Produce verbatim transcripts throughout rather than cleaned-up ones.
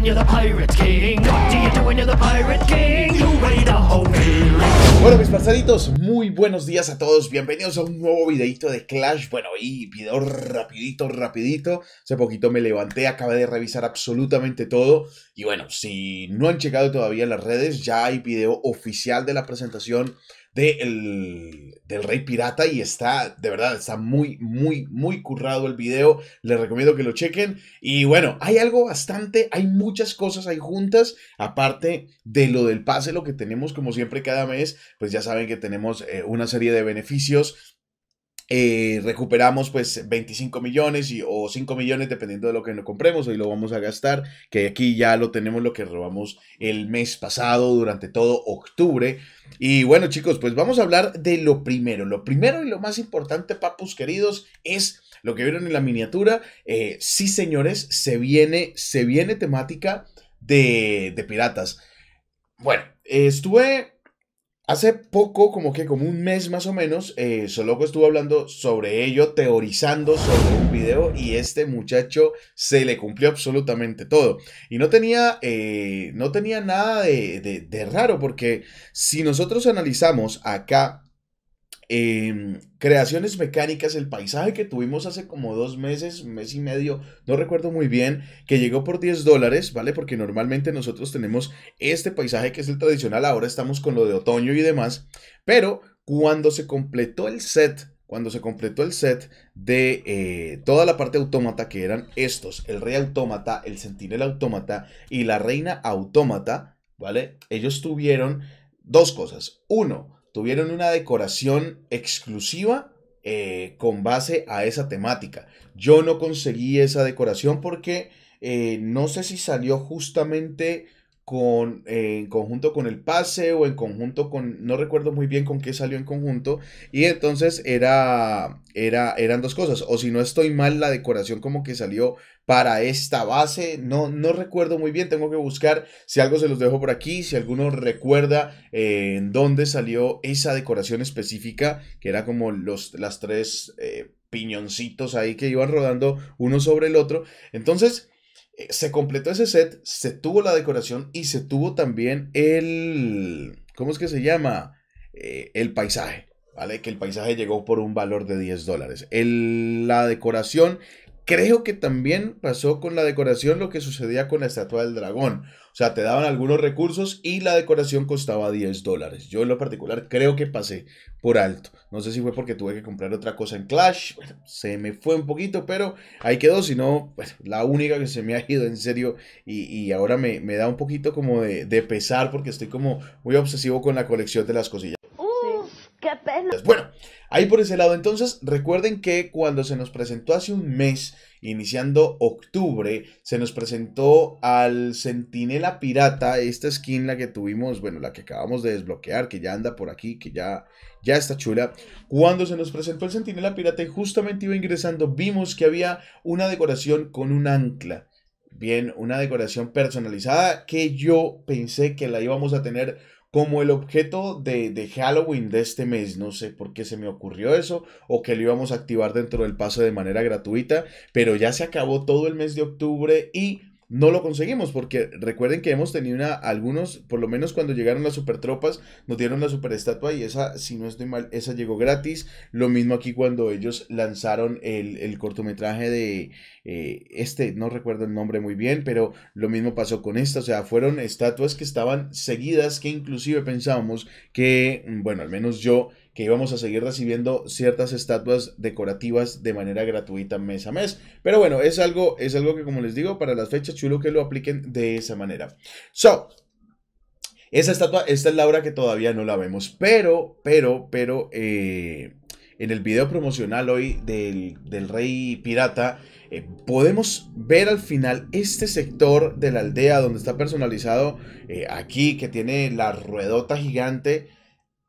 Bueno, mis pasaditos, muy buenos días a todos. Bienvenidos a un nuevo videito de Clash. Bueno, y video rapidito, rapidito. Hace poquito me levanté, acabé de revisar absolutamente todo. Y bueno, si no han llegado todavía a las redes, ya hay video oficial de la presentación de el, del Rey Pirata. Y está, de verdad, está muy, muy, muy currado el video. Les recomiendo que lo chequen. Y bueno, hay algo bastante, hay muchas cosas ahí juntas. Aparte de lo del pase, lo que tenemos como siempre cada mes, pues ya saben que tenemos eh, una serie de beneficios. Eh, recuperamos pues veinticinco millones y, o cinco millones dependiendo de lo que nos compremos. Hoy lo vamos a gastar, que aquí ya lo tenemos, lo que robamos el mes pasado durante todo octubre. Y bueno, chicos, pues vamos a hablar de lo primero. Lo primero y lo más importante, papus queridos, es lo que vieron en la miniatura. eh, Sí, señores, se viene, se viene temática de, de piratas. Bueno, eh, estuve... hace poco, como que como un mes más o menos, eh, Soloco estuvo hablando sobre ello, teorizando sobre un video, y este muchacho se le cumplió absolutamente todo. Y no tenía, eh, no tenía nada de, de, de raro, porque si nosotros analizamos acá eh, creaciones mecánicas, el paisaje que tuvimos hace como dos meses, un mes y medio, no recuerdo muy bien, que llegó por diez dólares, ¿vale? Porque normalmente nosotros tenemos este paisaje que es el tradicional, ahora estamos con lo de otoño y demás, pero cuando se completó el set, cuando se completó el set de eh, toda la parte autómata, que eran estos, el rey autómata, el centinela autómata y la reina autómata, ¿vale? Ellos tuvieron dos cosas. Uno, tuvieron una decoración exclusiva eh, con base a esa temática. Yo no conseguí esa decoración porque eh, no sé si salió justamente con, eh, en conjunto con el pase o en conjunto con... no recuerdo muy bien con qué salió en conjunto. Y entonces era, era, eran dos cosas. O si no estoy mal, la decoración como que salió para esta base, no, no recuerdo muy bien, tengo que buscar, si algo se los dejo por aquí, si alguno recuerda eh, en dónde salió esa decoración específica, que era como los, las tres eh, piñoncitos ahí que iban rodando uno sobre el otro. Entonces eh, se completó ese set, se tuvo la decoración y se tuvo también el, ¿cómo es que se llama? Eh, el paisaje, ¿vale? Que el paisaje llegó por un valor de diez dólares, la decoración. Creo que también pasó con la decoración lo que sucedía con la Estatua del Dragón. O sea, te daban algunos recursos y la decoración costaba diez dólares. Yo en lo particular creo que pasé por alto. No sé si fue porque tuve que comprar otra cosa en Clash. Bueno, se me fue un poquito, pero ahí quedó. Si no, bueno, la única que se me ha ido en serio. Y, y ahora me, me da un poquito como de, de pesar porque estoy como muy obsesivo con la colección de las cosillas. ¡Qué pena! Bueno, ahí por ese lado. Entonces, recuerden que cuando se nos presentó hace un mes, iniciando octubre, se nos presentó al Centinela Pirata, esta skin la que tuvimos, bueno, la que acabamos de desbloquear, que ya anda por aquí, que ya, ya está chula. Cuando se nos presentó el Centinela Pirata y justamente iba ingresando, vimos que había una decoración con un ancla. Bien, una decoración personalizada que yo pensé que la íbamos a tener como el objeto de, de Halloween de este mes. No sé por qué se me ocurrió eso, o que lo íbamos a activar dentro del pase de manera gratuita, pero ya se acabó todo el mes de octubre y no lo conseguimos, porque recuerden que hemos tenido una, algunos, por lo menos cuando llegaron las super tropas, nos dieron la super estatua y esa, si no estoy mal, esa llegó gratis. Lo mismo aquí cuando ellos lanzaron el, el cortometraje de eh, este, no recuerdo el nombre muy bien, pero lo mismo pasó con esta. O sea, fueron estatuas que estaban seguidas, que inclusive pensábamos que, bueno, al menos yo, que íbamos a seguir recibiendo ciertas estatuas decorativas de manera gratuita mes a mes. Pero bueno, es algo, es algo que, como les digo, para las fechas, chulo que lo apliquen de esa manera. So, esa estatua, esta es la hora que todavía no la vemos. Pero, pero, pero, eh, en el video promocional hoy del, del Rey Pirata, Eh, podemos ver al final este sector de la aldea donde está personalizado, eh, aquí, que tiene la ruedota gigante.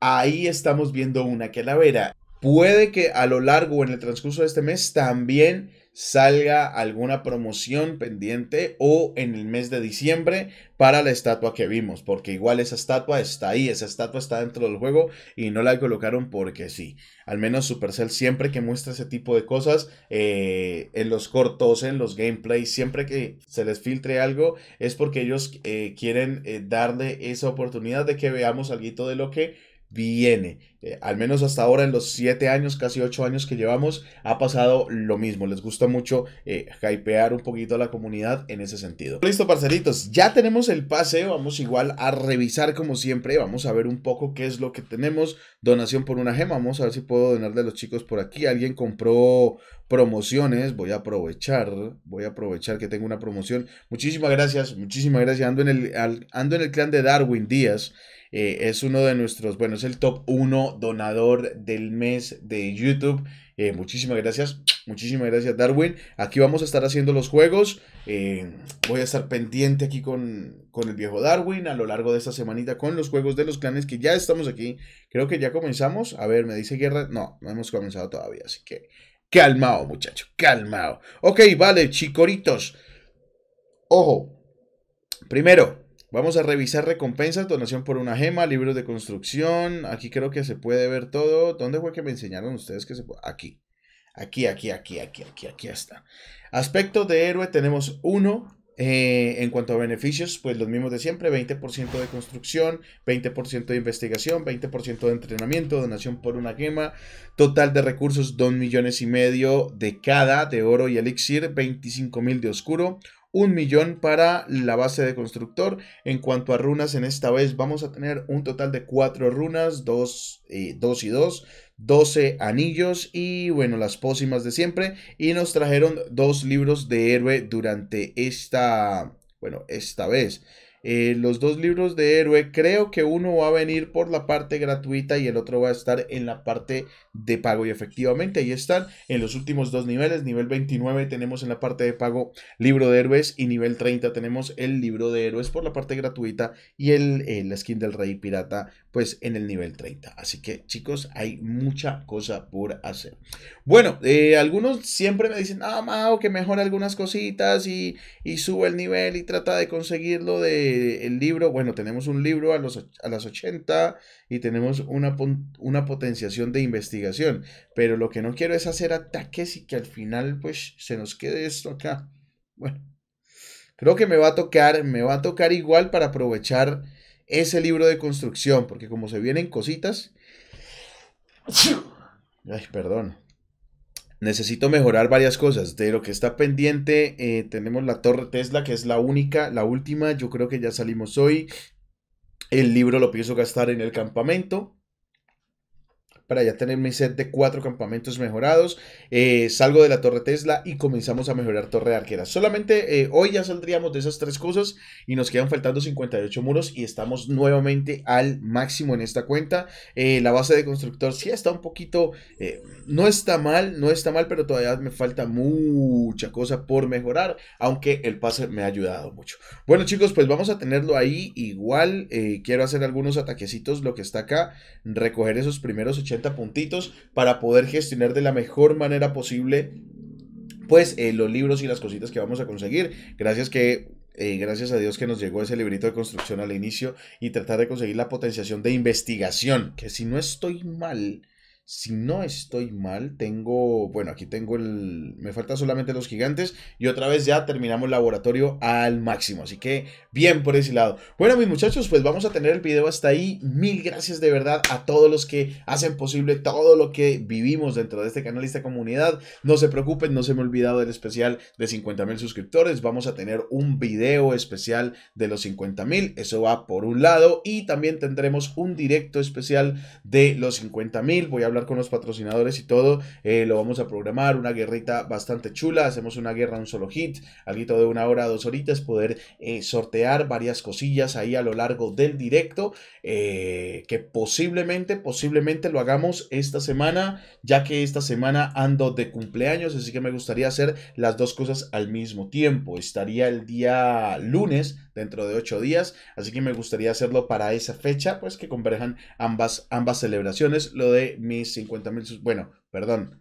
Ahí estamos viendo una calavera. Puede que a lo largo, en el transcurso de este mes, también salga alguna promoción pendiente o en el mes de diciembre para la estatua que vimos, porque igual esa estatua está ahí, esa estatua está dentro del juego y no la colocaron porque sí. Al menos Supercell siempre que muestra ese tipo de cosas, eh, en los cortos, en los gameplays, siempre que se les filtre algo, es porque ellos eh, quieren eh, darle esa oportunidad de que veamos algo de lo que viene. Eh, al menos hasta ahora, en los siete años, casi ocho años que llevamos, ha pasado lo mismo. Les gusta mucho eh, hypear un poquito a la comunidad en ese sentido. Listo, parceritos, ya tenemos el pase. Vamos igual a revisar como siempre. Vamos a ver un poco qué es lo que tenemos. Donación por una gema, vamos a ver si puedo donarle a los chicos por aquí. Alguien compró promociones, voy a aprovechar, voy a aprovechar que tengo una promoción. Muchísimas gracias, muchísimas gracias. Ando en el, al, ando en el clan de Darwin Díaz. Eh, es uno de nuestros, bueno, es el top uno donador del mes de YouTube. Eh, muchísimas gracias, muchísimas gracias, Darwin. Aquí vamos a estar haciendo los juegos. Eh, voy a estar pendiente aquí con, con el viejo Darwin a lo largo de esta semanita con los juegos de los clanes, que ya estamos aquí. Creo que ya comenzamos. A ver, me dice Guerra. No, no hemos comenzado todavía, así que calmao, muchacho, calmao. Ok, vale, chicoritos. Ojo. Primero, vamos a revisar recompensas, donación por una gema, libros de construcción. Aquí creo que se puede ver todo. ¿Dónde fue que me enseñaron ustedes que se puede? Aquí, aquí, aquí, aquí, aquí, aquí, aquí está. Aspecto de héroe tenemos uno. Eh, en cuanto a beneficios, pues los mismos de siempre, veinte por ciento de construcción, veinte por ciento de investigación, veinte por ciento de entrenamiento, donación por una gema, total de recursos dos millones y medio de cada, de oro y elixir, veinticinco mil de oscuro, un millón para la base de constructor. En cuanto a runas, en esta vez vamos a tener un total de cuatro runas, dos, eh, dos y dos, doce anillos y bueno, las pócimas de siempre. Y nos trajeron dos libros de héroe durante esta, bueno, esta vez. Eh, los dos libros de héroe, creo que uno va a venir por la parte gratuita y el otro va a estar en la parte de pago, y efectivamente ahí están en los últimos dos niveles. Nivel veintinueve tenemos en la parte de pago libro de héroes, y nivel treinta tenemos el libro de héroes por la parte gratuita y el, eh, la skin del Rey Pirata pues en el nivel treinta, así que chicos, hay mucha cosa por hacer. Bueno, eh, algunos siempre me dicen, ah, Mao, que mejora algunas cositas y, y sube el nivel y trata de conseguirlo de el libro. Bueno, tenemos un libro a, los, a las ochenta y tenemos una, una potenciación de investigación, pero lo que no quiero es hacer ataques y que al final pues se nos quede esto acá. Bueno, creo que me va a tocar, me va a tocar igual para aprovechar ese libro de construcción, porque como se vienen cositas, ay, perdón, necesito mejorar varias cosas. De lo que está pendiente, eh, tenemos la torre Tesla, que es la única, la última. Yo creo que ya salimos hoy. El libro lo pienso gastar en el campamento, para ya tener mi set de cuatro campamentos mejorados. Eh, salgo de la torre Tesla y comenzamos a mejorar torre arquera. Solamente eh, hoy ya saldríamos de esas tres cosas y nos quedan faltando cincuenta y ocho muros y estamos nuevamente al máximo en esta cuenta. Eh, la base de constructor sí está un poquito, eh, no está mal, no está mal, pero todavía me falta mucha cosa por mejorar, aunque el pase me ha ayudado mucho. Bueno chicos, pues vamos a tenerlo ahí igual. Eh, quiero hacer algunos ataquecitos, lo que está acá, recoger esos primeros ochenta puntitos para poder gestionar de la mejor manera posible pues eh, los libros y las cositas que vamos a conseguir. Gracias que eh, gracias a Dios que nos llegó ese librito de construcción al inicio, y tratar de conseguir la potenciación de investigación, que si no estoy mal, si no estoy mal, tengo, bueno, aquí tengo el, me faltan solamente los gigantes, y otra vez ya terminamos laboratorio al máximo, así que bien por ese lado. Bueno, mis muchachos, pues vamos a tener el video hasta ahí. Mil gracias de verdad a todos los que hacen posible todo lo que vivimos dentro de este canal y esta comunidad. No se preocupen, no se me ha olvidado del especial de cincuenta mil suscriptores. Vamos a tener un video especial de los cincuenta mil, eso va por un lado, y también tendremos un directo especial de los cincuenta mil. Voy a hablar con los patrocinadores y todo. Eh, lo vamos a programar, una guerrita bastante chula. Hacemos una guerra, un solo hit, algo de una hora, dos horitas, poder eh, sortear varias cosillas ahí a lo largo del directo, eh, que posiblemente, posiblemente lo hagamos esta semana, ya que esta semana ando de cumpleaños, así que me gustaría hacer las dos cosas al mismo tiempo. Estaría el día lunes, dentro de ocho días, así que me gustaría hacerlo para esa fecha, pues que converjan ambas, ambas celebraciones, lo de mis cincuenta mil, bueno, perdón,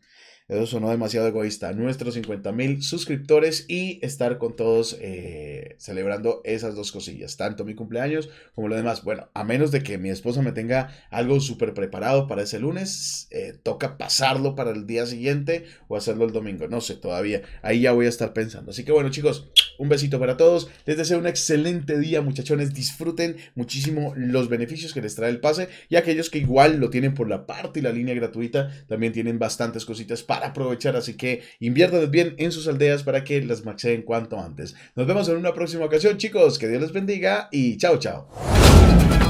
Eso sonó demasiado egoísta. Nuestros cincuenta mil suscriptores y estar con todos eh, celebrando esas dos cosillas. Tanto mi cumpleaños como lo demás. Bueno, a menos de que mi esposa me tenga algo súper preparado para ese lunes. Eh, toca pasarlo para el día siguiente o hacerlo el domingo. No sé todavía. Ahí ya voy a estar pensando. Así que bueno, chicos, un besito para todos. Les deseo un excelente día, muchachones. Disfruten muchísimo los beneficios que les trae el pase. Y aquellos que igual lo tienen por la parte y la línea gratuita, también tienen bastantes cositas para... para aprovechar, así que inviertan bien en sus aldeas para que las maxeen cuanto antes. Nos vemos en una próxima ocasión, chicos, que Dios les bendiga y chao, chao.